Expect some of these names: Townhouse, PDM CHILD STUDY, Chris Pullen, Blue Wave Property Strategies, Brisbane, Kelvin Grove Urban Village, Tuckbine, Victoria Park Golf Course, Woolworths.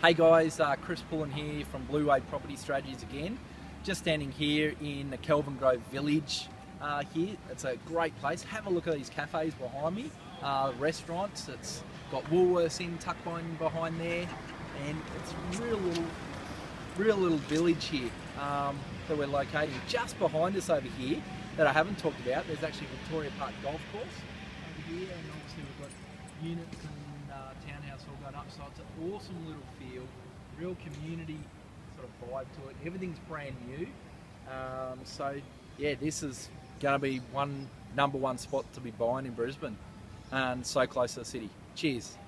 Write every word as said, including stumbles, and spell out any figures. Hey guys, uh, Chris Pullen here from Blue Wave Property Strategies again. Just standing here in the Kelvin Grove Village uh, here. It's a great place. Have a look at these cafes behind me, uh, restaurants. It's got Woolworths in, Tuckbine behind there. And it's a real little, real little village here um, that we're locating. Just behind us over here that I haven't talked about, there's actually Victoria Park Golf Course over here. And obviously we've got units and Uh, Townhouse all going up, so it's an awesome little field, real community sort of vibe to it. Everything's brand new, um, so yeah, this is going to be one number one spot to be buying in Brisbane, and so close to the city. Cheers.